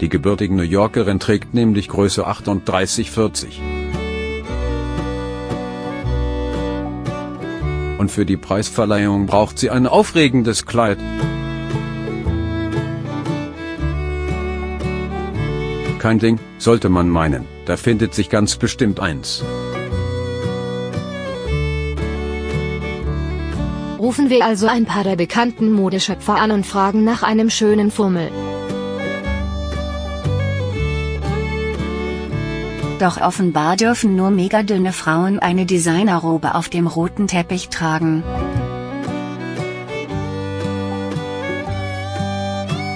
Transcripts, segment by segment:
Die gebürtige New Yorkerin trägt nämlich Größe 3840. Und für die Preisverleihung braucht sie ein aufregendes Kleid. Kein Ding, sollte man meinen, da findet sich ganz bestimmt eins. Rufen wir also ein paar der bekannten Modeschöpfer an und fragen nach einem schönen Fummel. Doch offenbar dürfen nur mega dünne Frauen eine Designerrobe auf dem roten Teppich tragen.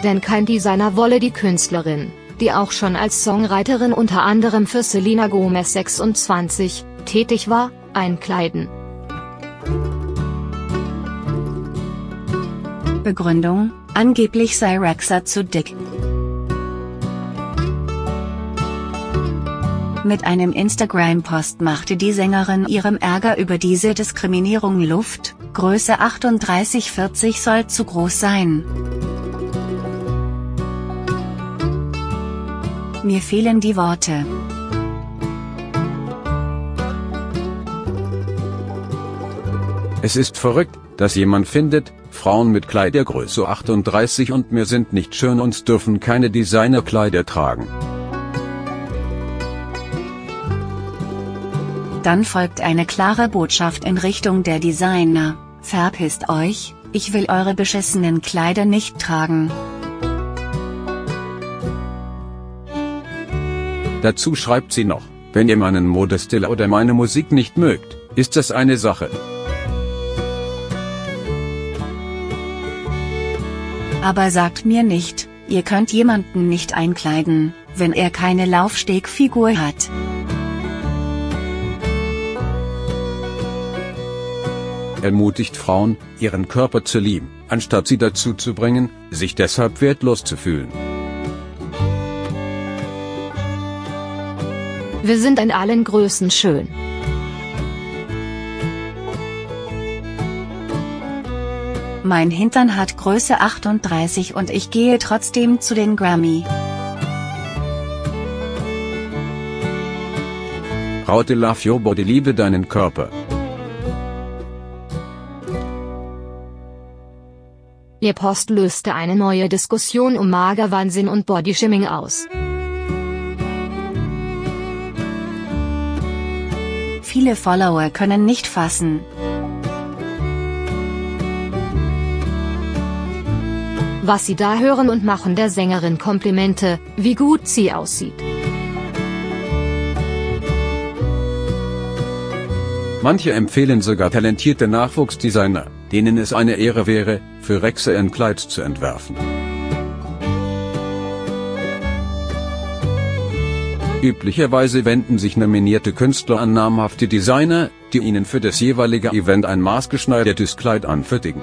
Denn kein Designer wolle die Künstlerin, die auch schon als Songwriterin unter anderem für Selena Gomez 26 tätig war, einkleiden. Begründung: Angeblich sei Rexha zu dick. Mit einem Instagram-Post machte die Sängerin ihrem Ärger über diese Diskriminierung Luft. Größe 3840 soll zu groß sein. Mir fehlen die Worte. Es ist verrückt, dass jemand findet, Frauen mit Kleidergröße 38 und mehr sind nicht schön und dürfen keine Designerkleider tragen. Dann folgt eine klare Botschaft in Richtung der Designer: Verpisst euch, ich will eure beschissenen Kleider nicht tragen. Dazu schreibt sie noch: Wenn ihr meinen Modestil oder meine Musik nicht mögt, ist das eine Sache. Aber sagt mir nicht, ihr könnt jemanden nicht einkleiden, wenn er keine Laufstegfigur hat. Ermutigt Frauen, ihren Körper zu lieben, anstatt sie dazu zu bringen, sich deshalb wertlos zu fühlen. Wir sind in allen Größen schön. Mein Hintern hat Größe 38 und ich gehe trotzdem zu den Grammy. How to love your body, liebe deinen Körper. Ihr Post löste eine neue Diskussion um Magerwahnsinn und Bodyshaming aus. Viele Follower können nicht fassen, was sie da hören, und machen der Sängerin Komplimente, wie gut sie aussieht. Manche empfehlen sogar talentierte Nachwuchsdesigner, denen es eine Ehre wäre, für Rexha ein Kleid zu entwerfen. Üblicherweise wenden sich nominierte Künstler an namhafte Designer, die ihnen für das jeweilige Event ein maßgeschneidertes Kleid anfertigen.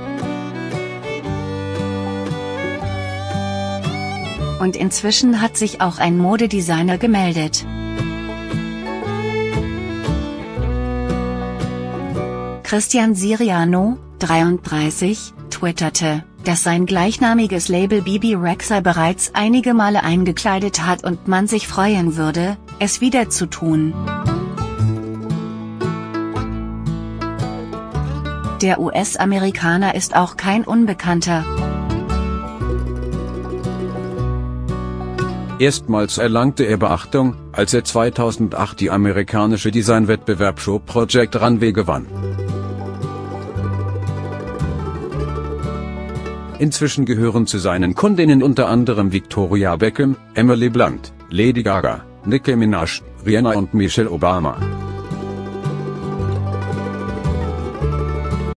Und inzwischen hat sich auch ein Modedesigner gemeldet. Christian Siriano, 33, twitterte, dass sein gleichnamiges Label Bebe Rexha bereits einige Male eingekleidet hat und man sich freuen würde, es wieder zu tun. Der US-Amerikaner ist auch kein Unbekannter. Erstmals erlangte er Beachtung, als er 2008 die amerikanische Designwettbewerbsshow Project Runway gewann. Inzwischen gehören zu seinen Kundinnen unter anderem Victoria Beckham, Emily Blunt, Lady Gaga, Nicki Minaj, Rihanna und Michelle Obama.